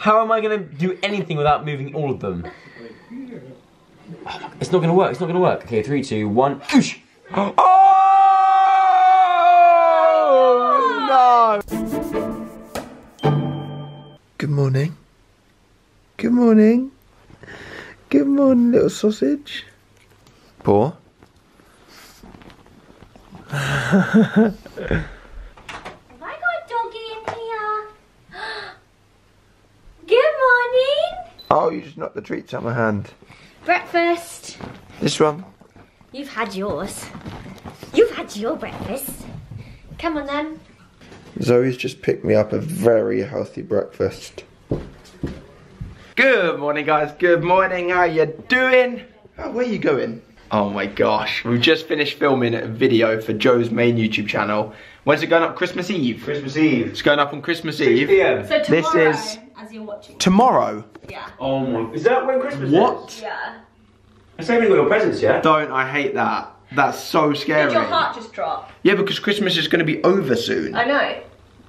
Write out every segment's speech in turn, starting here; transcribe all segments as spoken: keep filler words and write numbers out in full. How am I going to do anything without moving all of them? It's not going to work, it's not going to work. Okay, three, two, one. Oosh! Oh! No! Good morning. Good morning. Good morning, little sausage. Poor. Have I got a doggy in here? Good morning. Oh, you just knocked the treats out of my hand. Breakfast. This one. You've had yours. You've had your breakfast. Come on then. Zoe's just picked me up a very healthy breakfast. Good morning, guys. Good morning. How you doing? Oh, where are you going? Oh my gosh, we've just finished filming a video for Joe's main YouTube channel. When's it going up? Christmas Eve? Christmas Eve. It's going up on Christmas Eve. six p m So tomorrow, this is as you're watching. Tomorrow? Yeah. Oh my, is that when Christmas what? Is? What? Yeah. I'm saving all your presents, yeah? Don't, I hate that. That's so scary. Did your heart just drop? Yeah, because Christmas is going to be over soon. I know.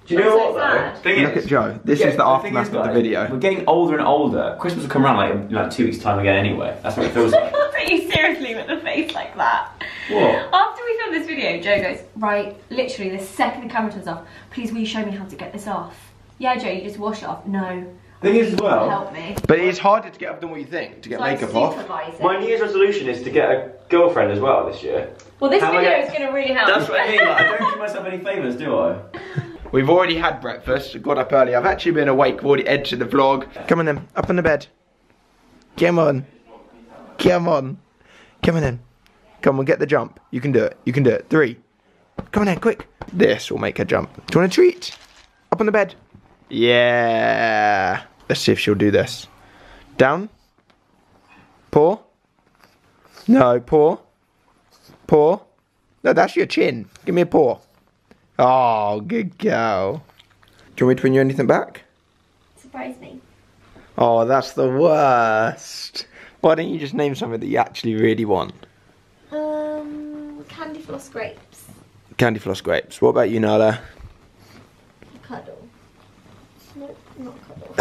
Do you know so what though? Thing Look is, at Joe, this yeah, is the, the aftermath is, guys, of the video. We're getting older and older. Christmas will come around like in, like two weeks time again anyway. That's what it feels like. You seriously with a face like that? What? After we film this video, Joe goes, right, literally the second the camera turns off, please will you show me how to get this off? Yeah, Joe, you just wash it off. No. Thing is as well, help me. But it is harder to get up than what you think, to get so makeup off. My New Year's resolution is to get a girlfriend as well this year. Well, this how video is going to really help. That's what I mean, like, I don't do myself any favours, do I? We've already had breakfast, got up early. I've actually been awake, I've already edited the vlog. Come on then, up on the bed. Come on. Come on. Come on in. Come on, get the jump. You can do it. You can do it. Three. Come on in, quick. This will make her jump. Do you want a treat? Up on the bed. Yeah. Let's see if she'll do this. Down. Paw. No, paw. Paw. No, that's your chin. Give me a paw. Oh, good girl. Do you want me to win you anything back? Surprise me. Oh, that's the worst. Why don't you just name something that you actually really want? Um, candy floss grapes. Candy floss grapes. What about you, Nala? Cuddle. No, not cuddle.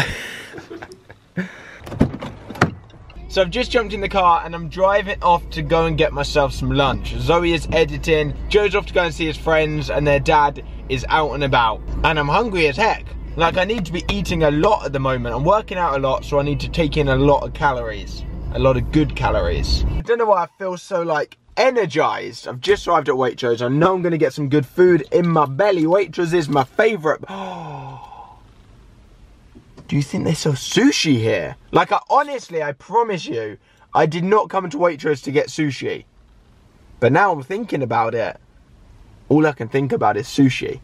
So I've just jumped in the car and I'm driving off to go and get myself some lunch. Zoe is editing, Joe's off to go and see his friends, and their dad is out and about. And I'm hungry as heck. Like, I need to be eating a lot at the moment. I'm working out a lot, so I need to take in a lot of calories. A lot of good calories. I don't know why I feel so like energized. I've just arrived at Waitrose. I know I'm gonna get some good food in my belly. Waitrose is my favorite. Oh. Do you think they sell sushi here? Like, I honestly, I promise you, I did not come to Waitrose to get sushi. But now I'm thinking about it. All I can think about is sushi.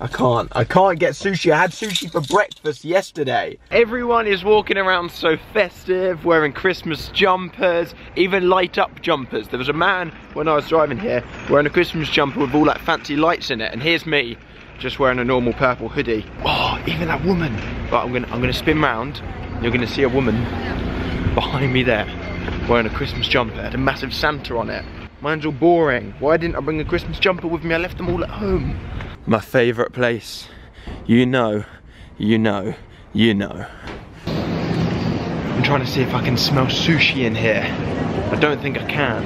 I can't, I can't get sushi. I had sushi for breakfast yesterday. Everyone is walking around so festive, wearing Christmas jumpers, even light up jumpers. There was a man, when I was driving here, wearing a Christmas jumper with all that fancy lights in it, and here's me, just wearing a normal purple hoodie. Oh, even that woman. Right, I'm gonna, I'm gonna spin round, you're gonna see a woman behind me there, wearing a Christmas jumper, had a massive Santa on it. Mine's all boring. Why didn't I bring a Christmas jumper with me? I left them all at home. My favourite place. You know, you know, you know. I'm trying to see if I can smell sushi in here. I don't think I can.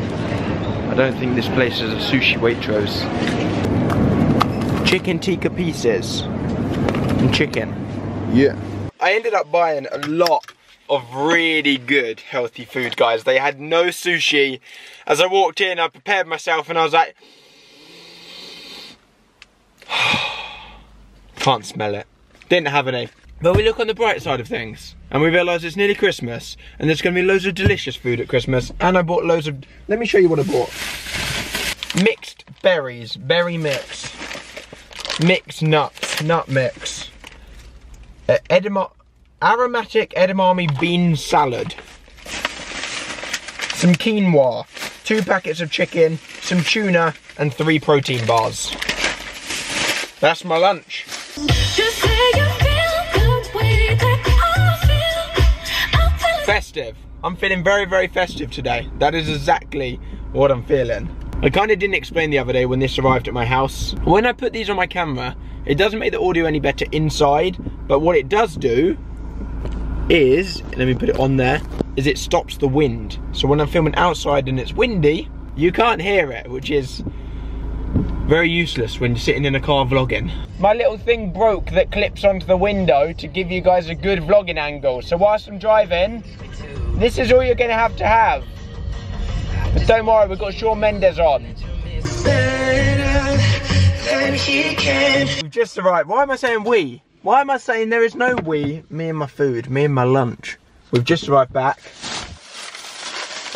I don't think this place is a sushi Waitrose. Chicken tikka pieces. And chicken. Yeah. I ended up buying a lot of really good healthy food, guys. They had no sushi. As I walked in, I prepared myself and I was like, can't smell it. Didn't have any. But we look on the bright side of things and we realise it's nearly Christmas and there's going to be loads of delicious food at Christmas. And I bought loads of, let me show you what I bought. Mixed berries, berry mix. Mixed nuts, nut mix. Uh, edama aromatic edamame bean salad. Some quinoa, two packets of chicken, some tuna and three protein bars. That's my lunch. Festive. I'm feeling very, very festive today. That is exactly what I'm feeling. I kind of didn't explain the other day when this arrived at my house. When I put these on my camera, it doesn't make the audio any better inside, but what it does do is, let me put it on there, is it stops the wind. So when I'm filming outside and it's windy, you can't hear it, which is very useless when you're sitting in a car vlogging. My little thing broke that clips onto the window to give you guys a good vlogging angle. So whilst I'm driving, this is all you're gonna have to have. But don't worry, we've got Shawn Mendes on. We've just arrived. Why am I saying we? Why am I saying there is no we? Me and my food, me and my lunch. We've just arrived back.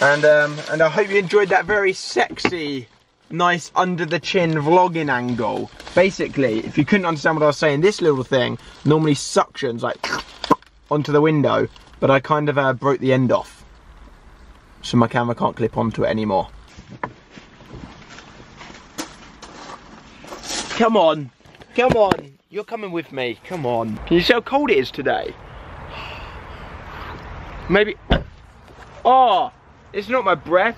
And um, and I hope you enjoyed that very sexy, nice under the chin vlogging angle. Basically, if you couldn't understand what I was saying, this little thing normally suctions like onto the window, but I kind of uh, broke the end off, so my camera can't clip onto it anymore. Come on, come on, you're coming with me, come on. Can you see how cold it is today? Maybe, oh, it's not my breath.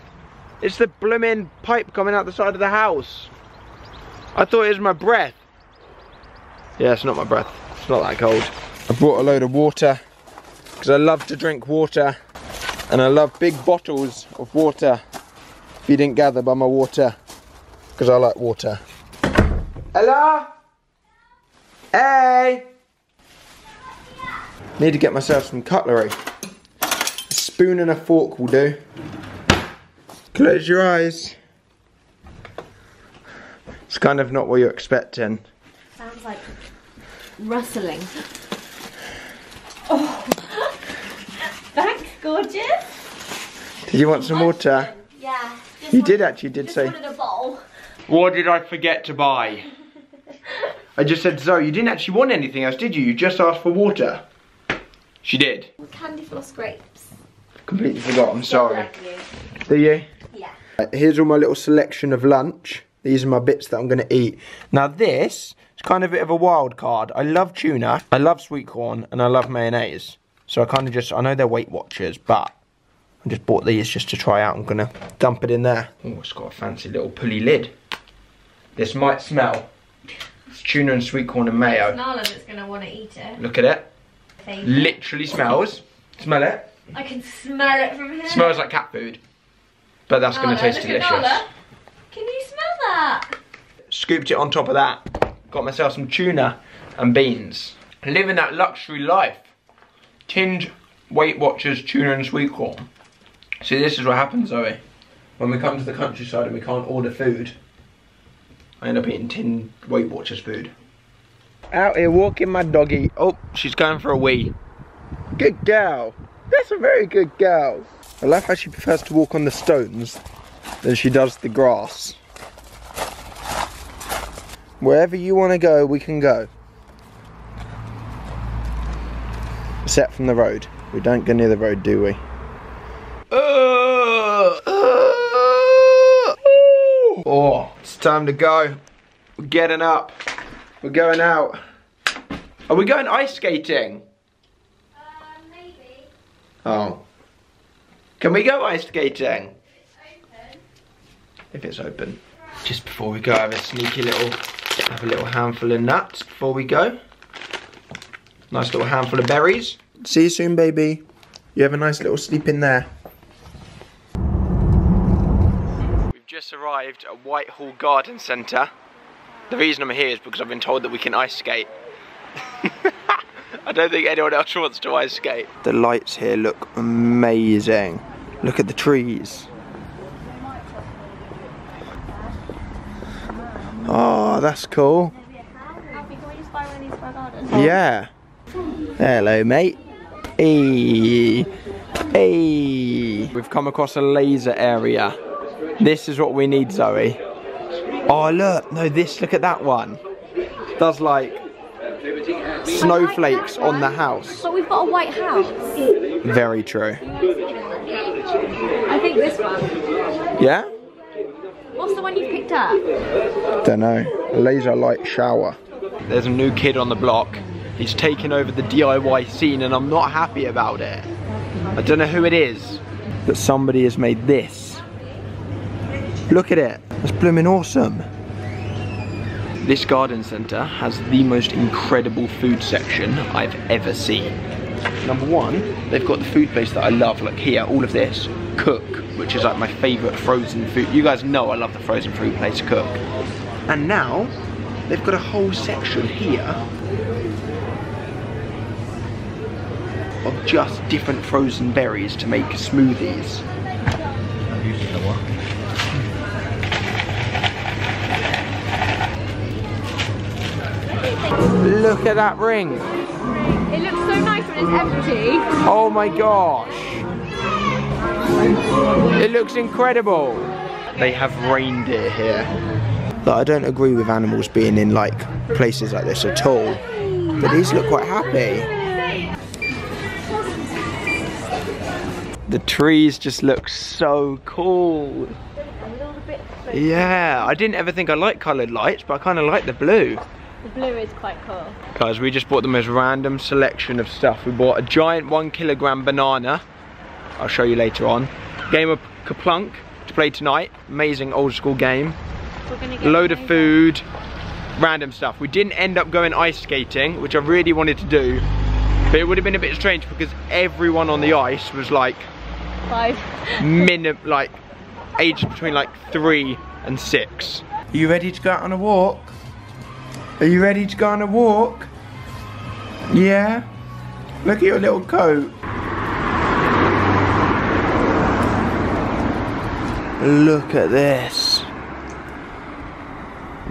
It's the blooming pipe coming out the side of the house. I thought it was my breath. Yeah, it's not my breath. It's not that cold. I brought a load of water because I love to drink water and I love big bottles of water. If you didn't gather by my water, because I like water. Hello? Hey! Need to get myself some cutlery. A spoon and a fork will do. Close your eyes. It's kind of not what you're expecting. Sounds like rustling. Oh, thanks, gorgeous. Did you want some water? Yeah. You did actually, did say. Just wanted a bowl. What did I forget to buy? I just said, Zoe, you didn't actually want anything else, did you? You just asked for water. She did. Candy floss grapes. Completely forgot, I'm sorry. Do you? Yeah. Right, here's all my little selection of lunch. These are my bits that I'm going to eat. Now this is kind of a bit of a wild card. I love tuna, I love sweet corn, and I love mayonnaise. So I kind of just, I know they're Weight Watchers, but I just bought these just to try out. I'm going to dump it in there. Oh, it's got a fancy little pulley lid. This might smell. It's tuna and sweet corn and mayo. It's Nala that's going to want to eat it. Look at it. Literally smells. Smell it. I can smell it from here. Smells like cat food. But that's going to taste delicious. Can you smell that? Scooped it on top of that. Got myself some tuna and beans. Living that luxury life. Tinned Weight Watchers tuna and sweet corn. See, this is what happens, Zoe. When we come to the countryside and we can't order food, I end up eating tinned Weight Watchers food. Out here walking my doggy. Oh, she's going for a wee. Good girl. That's a very good girl. I love how she prefers to walk on the stones than she does the grass. Wherever you want to go, we can go. Except from the road. We don't go near the road, do we? Uh, uh, oh, it's time to go. We're getting up. We're going out. Are we going ice skating? Uh, maybe. Oh. Can we go ice skating? If it's open. If it's open. Just before we go, I have a sneaky little, have a little handful of nuts before we go. Nice little handful of berries. See you soon, baby. You have a nice little sleep in there. We've just arrived at Whitehall Garden Centre. The reason I'm here is because I've been told that we can ice skate. I don't think anyone else wants to ice skate. The lights here look amazing. Look at the trees. Oh, that's cool. Yeah. Hello, mate. Hey. Hey. We've come across a laser area. This is what we need, Zoe. Oh, look. No, this. Look at that one. It does like snowflakes on the house. But we've got a white house. Very true. I think this one. Yeah? What's the one you picked up? Don't know. A laser light shower. There's a new kid on the block. He's taken over the D I Y scene and I'm not happy about it. I don't know who it is. But somebody has made this. Look at it. It's blooming awesome. This garden centre has the most incredible food section I've ever seen. Number one, they've got the food base that I love, like here, all of this. Cook, which is like my favourite frozen food. You guys know I love the frozen food place, Cook. And now, they've got a whole section here of just different frozen berries to make smoothies. Look at that ring. It looks so nice when it's empty. Oh my gosh. It looks incredible. They have reindeer here. Like, I don't agree with animals being in like places like this at all, but these look quite happy. The trees just look so cool. Yeah, I didn't ever think I liked coloured lights, but I kind of like the blue. The blue is quite cool. Guys, we just bought the most random selection of stuff. We bought a giant one kilogram banana. I'll show you later on. Game of Kaplunk to play tonight. Amazing old school game. We're gonna get load of food. Random stuff. We didn't end up going ice skating, which I really wanted to do. But it would have been a bit strange because everyone on the ice was like... Five. Min like aged between like three and six. Are you ready to go out on a walk? Are you ready to go on a walk? Yeah? Look at your little coat. Look at this.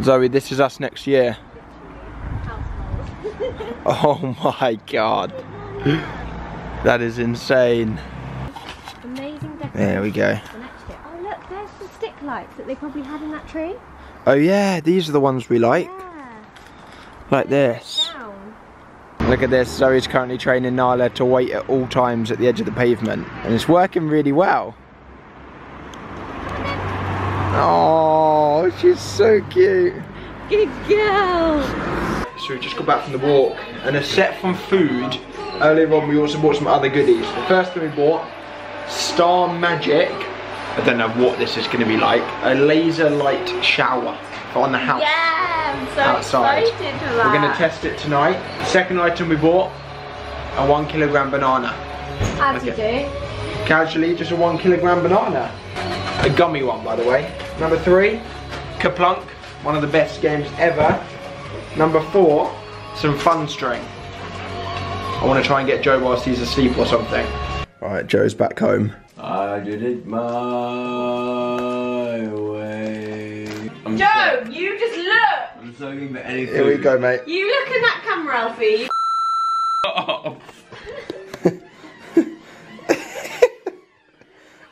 Zoe, this is us next year. Oh my god. That is insane. Amazing decoration. There we go. Oh look, there's the stick lights that they probably had in that tree. Oh yeah, these are the ones we like. Yeah. Like this. Down. Look at this, Zoe's currently training Nala to wait at all times at the edge of the pavement. And it's working really well. Oh, she's so cute. Good girl. So we just got back from the walk, and aside from food, earlier on we also bought some other goodies. The first thing we bought, Star Magic. I don't know what this is going to be like. A laser light shower on the house. Yeah, I'm so outside. Excited for that. We're going to test it tonight. Second item we bought, a one kilogram banana. As you do. Casually, just a one kilogram banana. A gummy one, by the way. Number three, Kaplunk, one of the best games ever. Number four, some fun string. I want to try and get Joe whilst he's asleep or something. Alright, Joe's back home. I did it my way. I'm Joe, so, you just look! I'm so good at anything. Here we go, mate. You look in that camera, Alfie. Oh.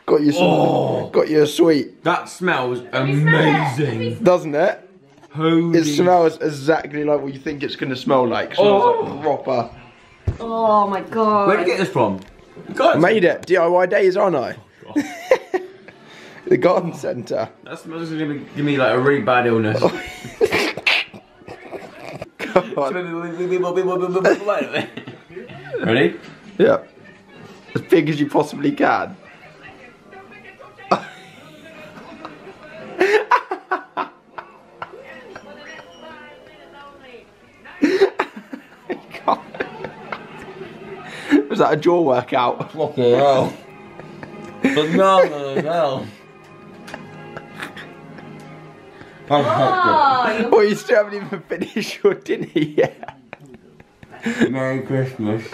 Got you some, oh. Got you a sweet. That smells amazing. It. Doesn't it? Holy. It smells exactly like what you think it's going to smell like. Smells like proper. Oh my god. Where did you get this from? I made it. D I Y days, aren't I? Oh, the garden oh. centre. That smells like going to give me like a really bad illness. Oh. Ready? Yeah. As big as you possibly can. Was that a jaw workout? Fucking hell. Banana as hell. Oh, well, you still haven't even finished your dinner yet. Merry Christmas.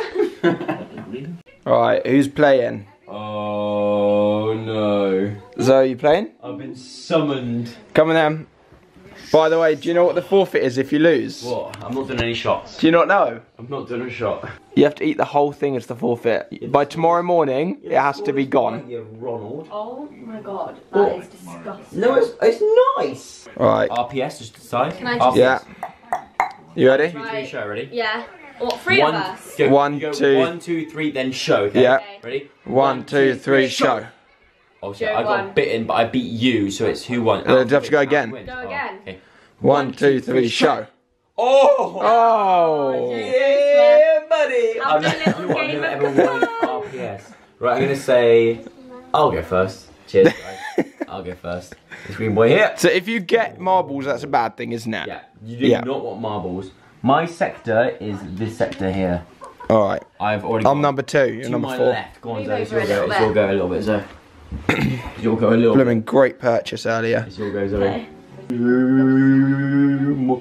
Alright, who's playing? Oh no. Zoe, you playing? I've been summoned. Come on then. By the way, do you know what the forfeit is if you lose? What? I'm not doing any shots. Do you not know? I've not done a shot. You have to eat the whole thing as the forfeit. It's By tomorrow morning, it has to be gone. You, Ronald. Oh my god, that what? is disgusting. No, it's, it's nice. Alright. R P S, just decide. Can I just... Yeah. You ready? Right. Two, three, show, ready? Yeah. Or three one, of us. Go, one, go two. One, two, three, then show. Okay? Yeah. Okay. Ready? One, one two, two, three, show. show. Obviously, I got won. bitten, but I beat you, so it's who won. Well, you have to go again. Go oh, again. Okay. One, one, two, three, show. Oh! Oh! Yeah, buddy! I'm gonna game of R P S. Right, I'm gonna say... I'll go first. Cheers, guys. I'll go first. It's green boy here. So if you get marbles, that's a bad thing, isn't it? Yeah. You do yeah. not want marbles. My sector is this sector here. All right. I've already. I'm number two. You're number four. Left. Go on, Zoe. It's your go. It's your go a little bit, Zoe. It's your go a little. Blooming great purchase earlier. It's your go, Zoe. You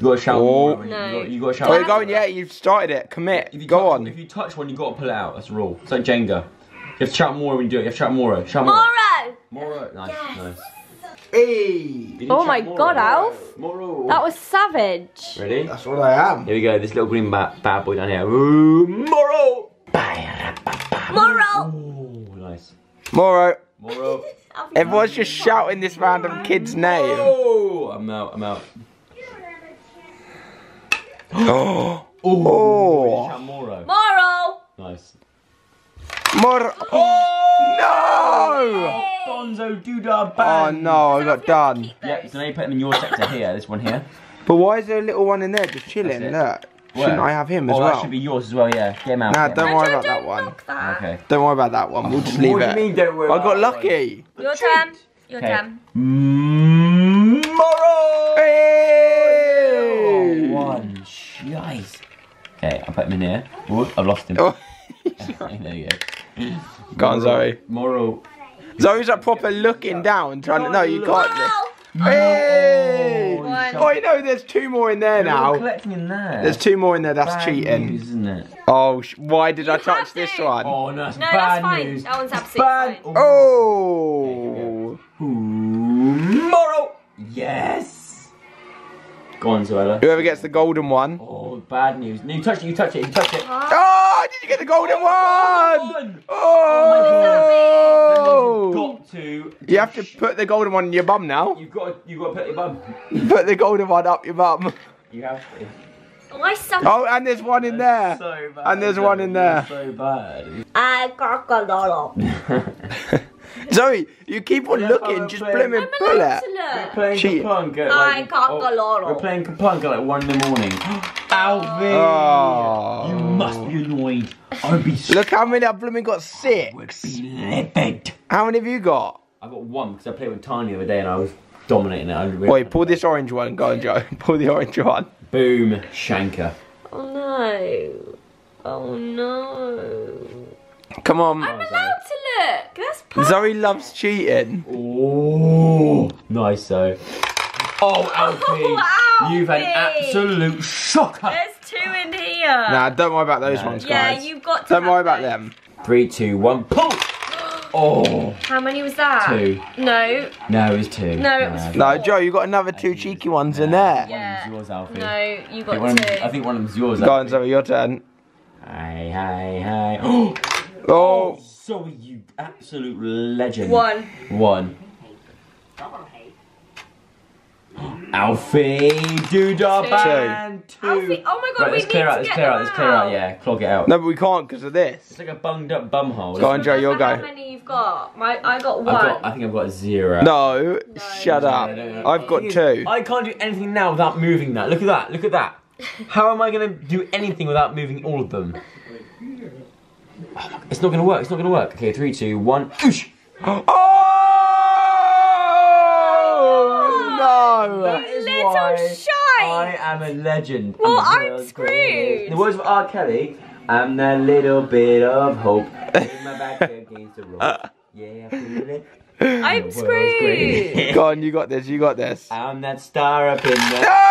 gotta shout. Oh. No. You gotta shout. Where are you going? Yeah, you've started it. Commit. If you go touch, on. If you touch one, you gotta pull it out. That's a rule. It's like Jenga. You have to shout more when you do it. You have to shout more. Shout more. Moro. Moro. Nice. Yes. Nice. Hey! Oh my Moro. God, Alf! Moro. That was savage. Ready? That's what I am. Here we go. This little green bat, bad boy down here. Ooh, Moro. Moro. Ooh, nice. Moro. Moro. Everyone's just shouting this random kid's name. Oh, I'm out. I'm out. Oh. Oh. Oh. Moro. Moro. Nice. Moro. Oh no! Bonzo Doodah Band. Oh no, I got done. Yeah, so now you put them in your sector here, this one here. But why is there a little one in there just chilling? Look. Shouldn't I have him as well? Oh, that should be yours as well, yeah. Get him out. Nah, don't worry about that one. Okay. Don't worry about that one. We'll just leave it. What do you mean, don't worry about that one? I got lucky. Your turn. Your turn. Moro! Hey! One. Nice. Okay, I'll put him in here. Oh, I've lost him. There you go. Go on, Zoe. Moro. Zoe's like proper looking down, trying to. No, you can't. No. Hey! One. Oh, you know, there's two more in there now. Collecting in there. There's two more in there. That's bad cheating, news, isn't it? Oh, sh why did you I touch to. this one? Oh, no, that's no, bad that's fine. News. That one's absolutely bad. Fine. Oh. Oh. Moro. Yes. Go on, Zoella. Whoever gets the golden one. Oh, bad news. No, you touch it. You touch it. You touch it. Oh, did you get the golden oh, one? Oh. oh To you have to put the golden one in your bum now. You've got to, you've got to put your bum. Put the golden one up your bum. You have to. Oh, I suck. Oh, and there's one in there. So bad. And there's that one in there. So bad. I got a Zoe, you keep on yeah, looking, just blim and pull it. We're playing Kaplunk at like, I got oh, we're playing Kaplunk at like one in the morning. Alfie! Oh. You must be annoyed. I'd be Look how many I've blooming got six. I would be livid. How many have you got? I got one because I played with Tiny the other day and I was dominating it. Really Wait, pull this orange one, go on Joe. Pull the orange one. Boom, shanker. Oh no. Oh no. Come on. I'm allowed to look. That's perfect. Zoe loves cheating. Oh, nice, Zoe. Oh, Alfie. Oh, Alfie. You've had an absolute shocker. There's two in here. Nah, don't worry about those no. ones, guys. Yeah, you've got to. Don't worry those. about them. Three, two, one, pull. Oh. How many was that? Two. No. No, it was two. No, it was four. No, Joe, you got another two cheeky ones yeah. in there. Yeah. One of them's yours, Alfie. No, you got I two. Them, I think one of them's yours, Alfie. Go on, Zoe, your turn. Hey, hey, hey. Oh. Oh, oh Zoe, you absolute legend. One. One. Alfie Doodah Band. Two. Alfie, oh my god, right, we let's need clear to out, get let's clear out, out, let's clear out, yeah, clog it out. No, but we can't because of this. It's like a bunged up bum hole. Go on, Joe, you'll go. How many you've got? My, I got one. Got, I think I've got zero. No, no. shut up. No, no, no, no. I've got two. I can't do anything now without moving that. Look at that, look at that. How am I going to do anything without moving all of them? It's not going to work, it's not going to work. Okay, three, two, one. Oosh. Oh! No! That is little shy! I am a legend. Well, I'm screwed. The words of R. Kelly, I'm that little bit of hope. In my back against the rock. Yeah, I feel it. I'm screwed. Go on, you got this, you got this. I'm that star up in the... No!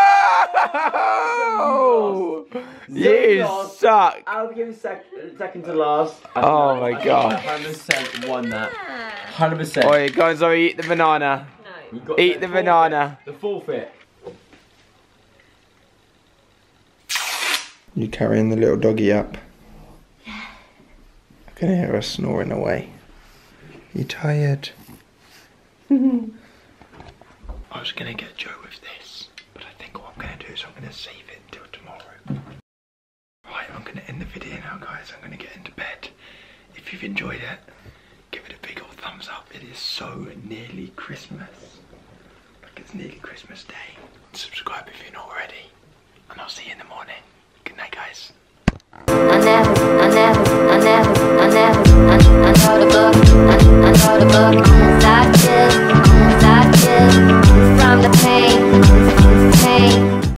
Oh, you suck. I'll give you sec second to last. I oh know, my I god. one hundred percent won that. one hundred percent. Oi, go on, Zoe, eat the banana. No. Eat the, the banana. Forfeit. The forfeit. You carrying the little doggy up? Yeah. I can hear her snoring away. You tired? I was gonna get Joe with this. I'm going to do is I'm going to save it until tomorrow. Right, I'm going to end the video now, guys. I'm going to get into bed. If you've enjoyed it, give it a big old thumbs up. It is so nearly Christmas. Like, it's nearly Christmas Day. Subscribe if you're not already.